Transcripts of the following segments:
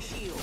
Shield.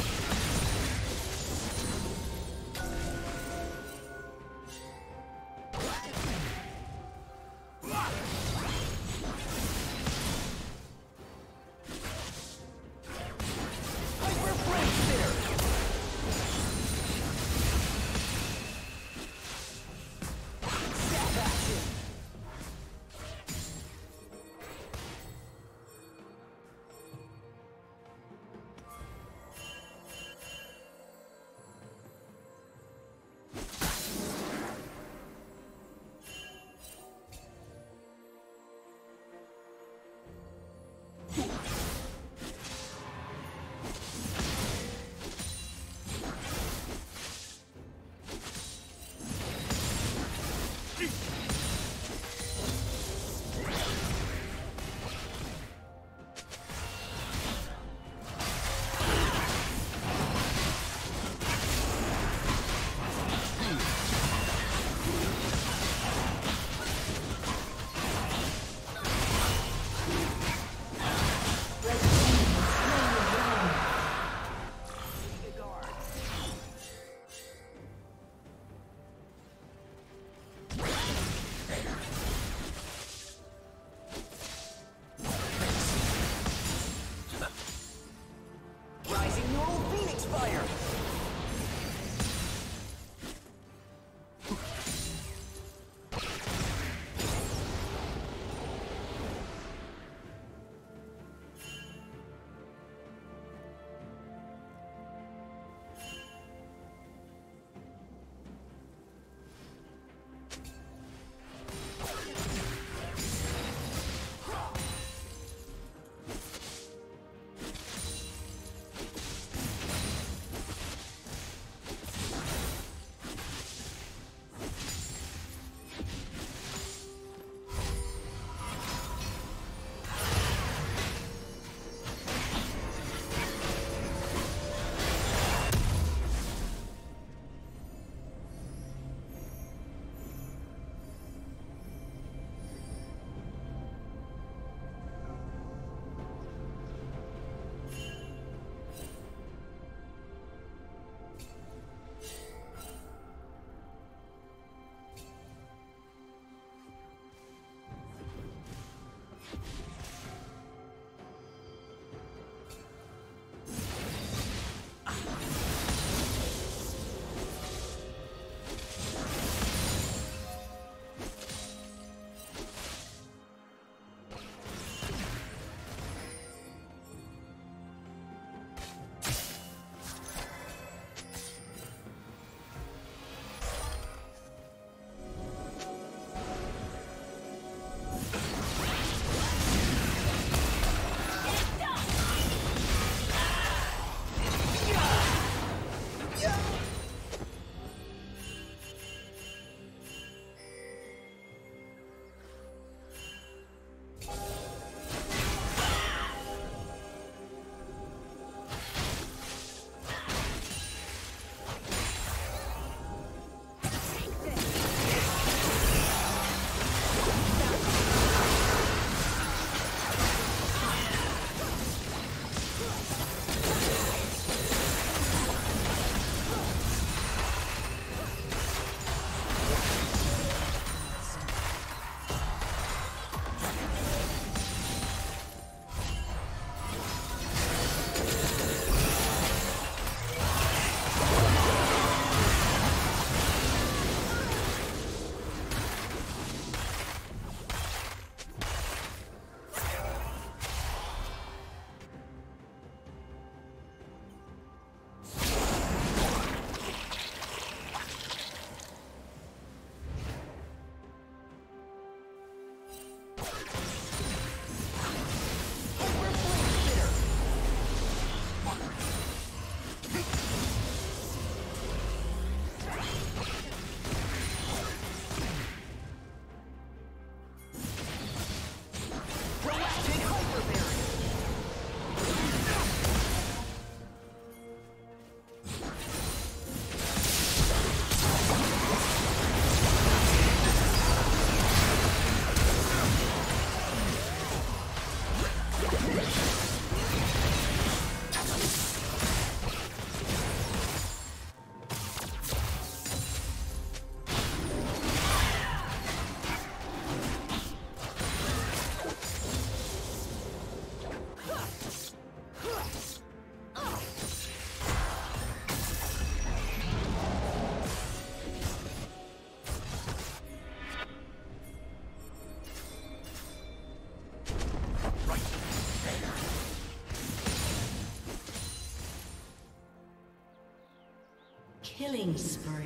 Killing spree.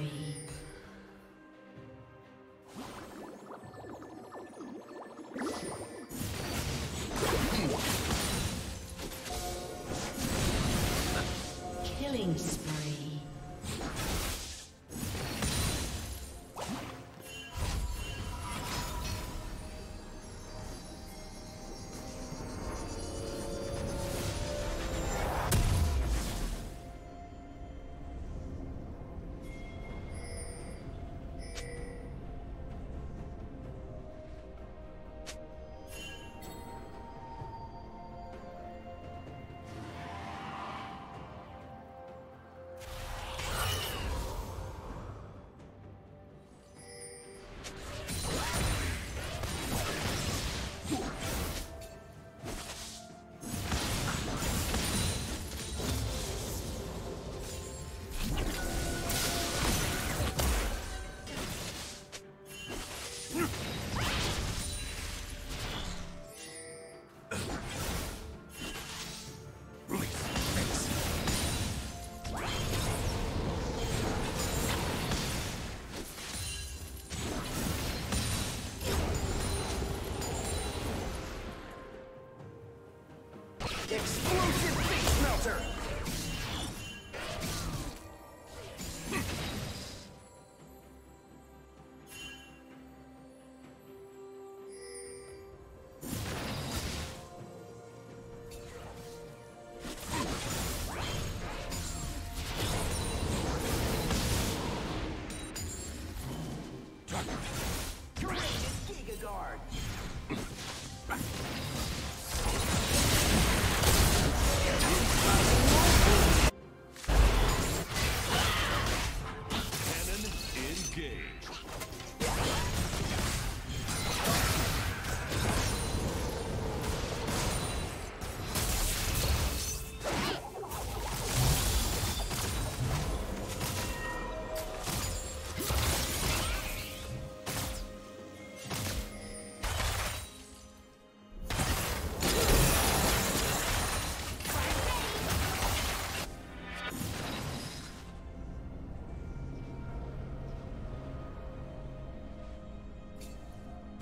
Explosive face melter!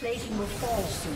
Plating will fall soon.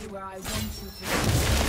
be where I want you to be.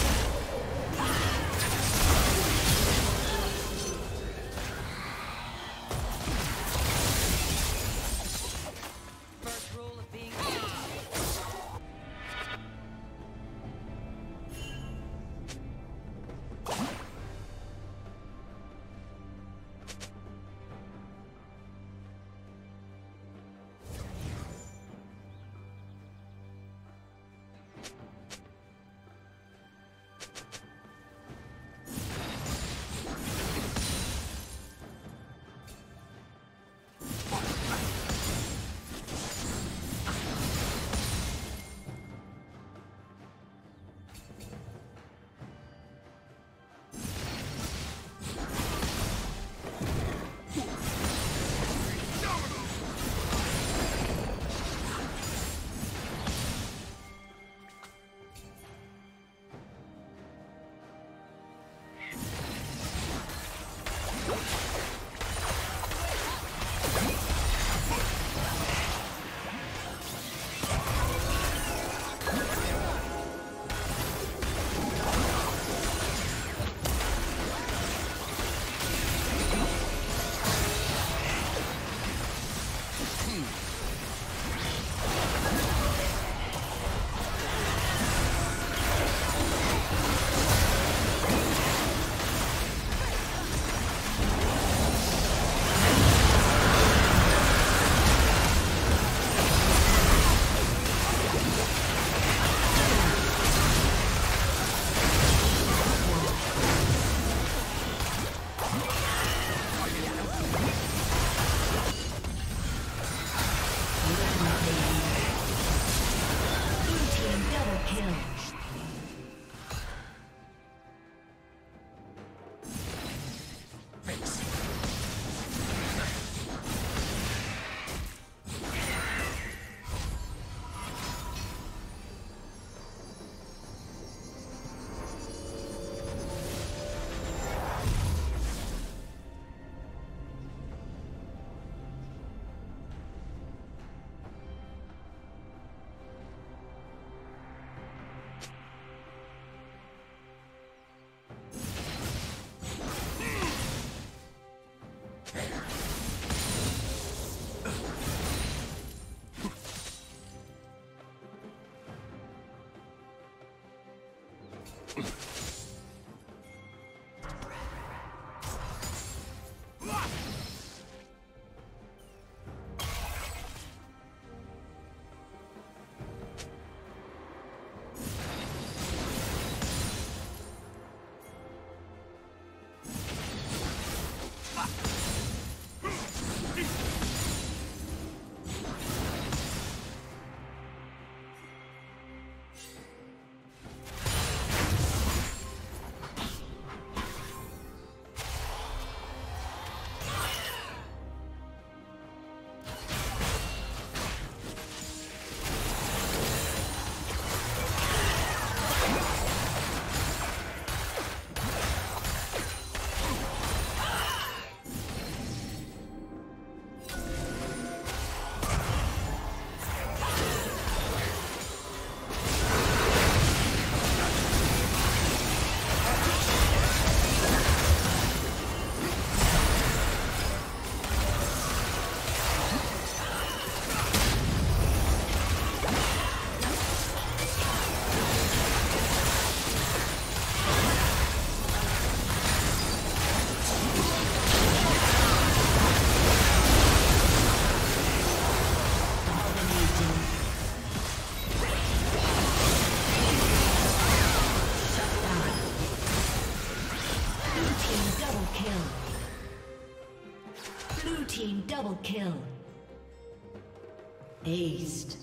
Kill. Aced.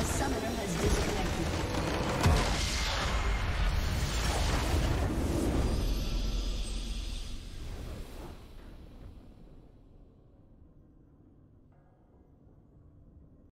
A summoner has disappeared.